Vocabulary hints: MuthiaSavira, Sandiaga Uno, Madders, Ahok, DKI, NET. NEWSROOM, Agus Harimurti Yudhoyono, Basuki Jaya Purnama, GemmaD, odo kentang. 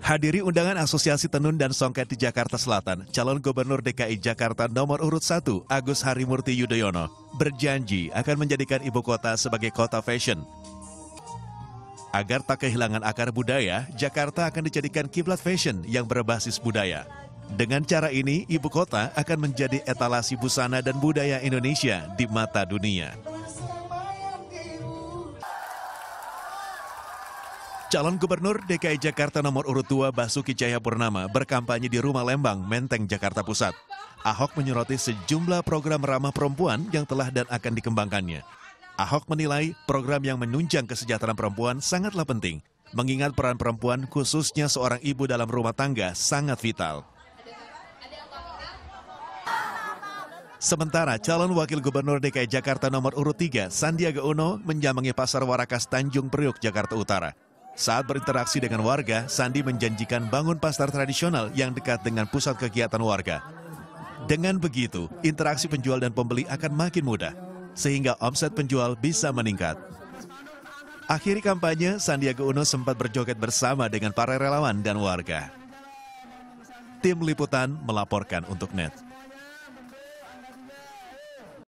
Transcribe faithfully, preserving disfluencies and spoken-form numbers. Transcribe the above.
Hadiri undangan Asosiasi Tenun dan Songket di Jakarta Selatan, calon Gubernur D K I Jakarta nomor urut satu Agus Harimurti Yudhoyono berjanji akan menjadikan ibu kota sebagai kota fashion. Agar tak kehilangan akar budaya, Jakarta akan dijadikan kiblat fashion yang berbasis budaya. Dengan cara ini, ibu kota akan menjadi etalasi busana dan budaya Indonesia di mata dunia. Calon Gubernur D K I Jakarta nomor urut dua Basuki Jaya Purnama berkampanye di Rumah Lembang, Menteng, Jakarta Pusat. Ahok menyoroti sejumlah program ramah perempuan yang telah dan akan dikembangkannya. Ahok menilai program yang menunjang kesejahteraan perempuan sangatlah penting, mengingat peran perempuan khususnya seorang ibu dalam rumah tangga sangat vital. Sementara calon wakil gubernur D K I Jakarta nomor urut tiga Sandiaga Uno menjamangi Pasar Warakas Tanjung Priok, Jakarta Utara. Saat berinteraksi dengan warga, Sandi menjanjikan bangun pasar tradisional yang dekat dengan pusat kegiatan warga. Dengan begitu, interaksi penjual dan pembeli akan makin mudah, sehingga omset penjual bisa meningkat. Akhir kampanye, Sandiaga Uno sempat berjoget bersama dengan para relawan dan warga. Tim Liputan melaporkan untuk N E T.